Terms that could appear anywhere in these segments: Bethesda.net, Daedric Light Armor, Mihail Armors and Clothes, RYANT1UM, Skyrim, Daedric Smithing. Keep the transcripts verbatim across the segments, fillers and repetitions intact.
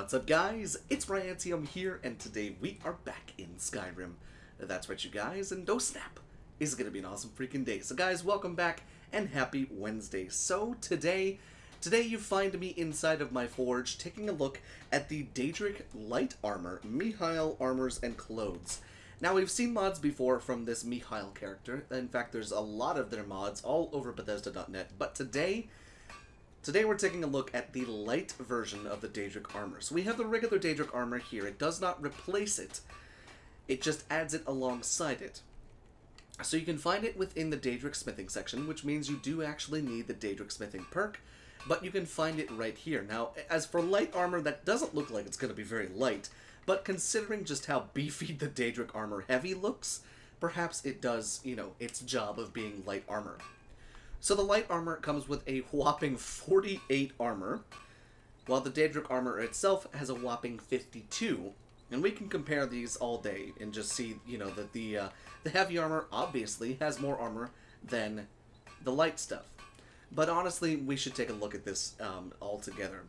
What's up, guys? It's RYANT one U M here, and today we are back in Skyrim. That's right, you guys, and oh snap, it's gonna be an awesome freaking day. So guys, welcome back, and happy Wednesday. So today, today you find me inside of my forge, taking a look at the Daedric Light Armor, Mihail Armors and Clothes. Now, we've seen mods before from this Mihail character. In fact, there's a lot of their mods all over Bethesda dot net, but today... Today we're taking a look at the light version of the Daedric Armor. So we have the regular Daedric Armor here. It does not replace it. It just adds it alongside it. So you can find it within the Daedric Smithing section, which means you do actually need the Daedric Smithing perk, but you can find it right here. Now, as for light armor, that doesn't look like it's going to be very light, but considering just how beefy the Daedric Armor Heavy looks, perhaps it does, you know, its job of being light armor. So the light armor comes with a whopping forty-eight armor, while the Daedric armor itself has a whopping fifty-two. And we can compare these all day and just see, you know, that the, uh, the heavy armor obviously has more armor than the light stuff. But honestly, we should take a look at this um, all together.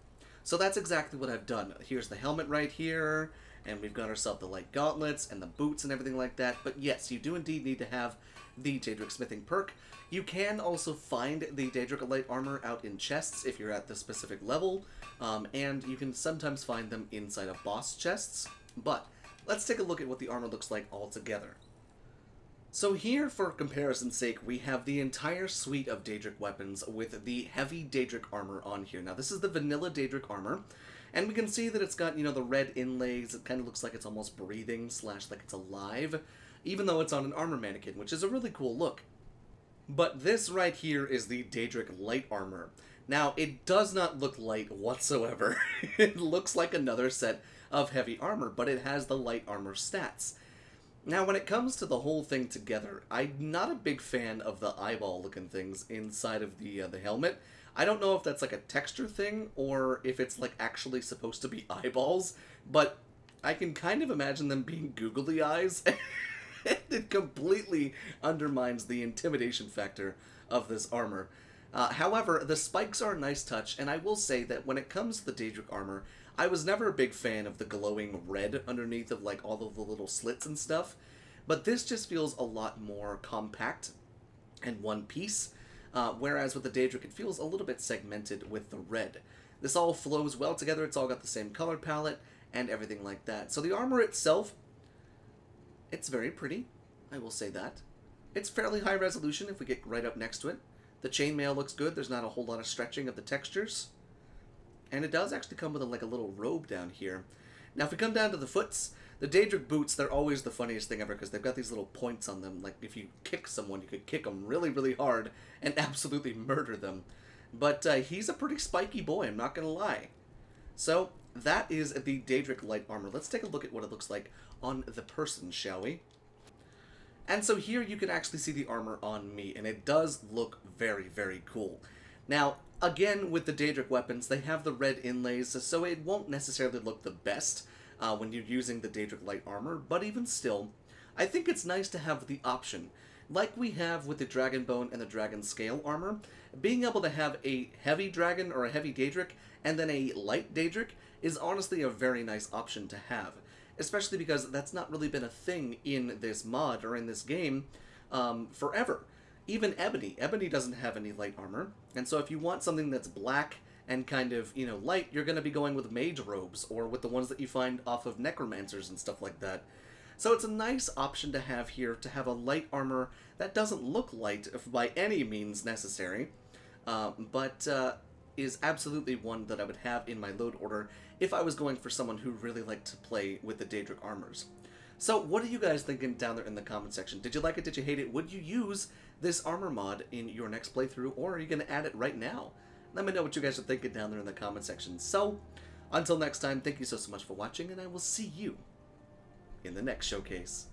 So that's exactly what I've done. Here's the helmet right here, and we've got ourselves the light gauntlets and the boots and everything like that. But yes, you do indeed need to have the Daedric Smithing perk. You can also find the Daedric Light Armor out in chests if you're at the specific level, um, and you can sometimes find them inside of boss chests, but let's take a look at what the armor looks like altogether. So here, for comparison's sake, we have the entire suite of Daedric weapons with the heavy Daedric Armor on here. Now, this is the vanilla Daedric Armor, and we can see that it's got, you know, the red inlays. It kind of looks like it's almost breathing, slash like it's alive, even though it's on an armor mannequin, which is a really cool look. But this right here is the Daedric Light Armor. Now, it does not look light whatsoever. It looks like another set of heavy armor, but it has the light armor stats. Now, when it comes to the whole thing together, I'm not a big fan of the eyeball-looking things inside of the, uh, the helmet. I don't know if that's like a texture thing, or if it's like actually supposed to be eyeballs, but I can kind of imagine them being googly eyes. It completely undermines the intimidation factor of this armor. Uh, however, the spikes are a nice touch, and I will say that when it comes to the Daedric armor, I was never a big fan of the glowing red underneath of like all of the little slits and stuff, but this just feels a lot more compact and one piece, uh, whereas with the Daedric it feels a little bit segmented with the red. This all flows well together, it's all got the same color palette and everything like that. So the armor itself, it's very pretty, I will say that. It's fairly high resolution if we get right up next to it. The chainmail looks good, there's not a whole lot of stretching of the textures. And it does actually come with a, like a little robe down here. Now if we come down to the foots, the Daedric boots, they're always the funniest thing ever because they've got these little points on them. Like if you kick someone, you could kick them really, really hard and absolutely murder them. But uh, he's a pretty spiky boy, I'm not gonna lie. So that is the Daedric Light Armor. Let's take a look at what it looks like on the person, shall we? And so here you can actually see the armor on me, and it does look very, very cool. Now, again, with the Daedric weapons, they have the red inlays, so it won't necessarily look the best uh, when you're using the Daedric Light Armor, but even still, I think it's nice to have the option. Like we have with the Dragon Bone and the Dragon Scale armor, being able to have a heavy dragon or a heavy Daedric and then a light Daedric is honestly a very nice option to have. Especially because that's not really been a thing in this mod or in this game um, forever. Even Ebony. Ebony doesn't have any light armor, and so if you want something that's black and kind of, you know, light, you're going to be going with mage robes or with the ones that you find off of necromancers and stuff like that. So it's a nice option to have here to have a light armor that doesn't look light by any means necessary, um, but uh, is absolutely one that I would have in my load order if I was going for someone who really liked to play with the Daedric armors. So what are you guys thinking down there in the comment section? Did you like it? Did you hate it? Would you use this armor mod in your next playthrough, or are you going to add it right now? Let me know what you guys are thinking down there in the comment section. So until next time, thank you so, so much for watching, and I will see you in the next showcase.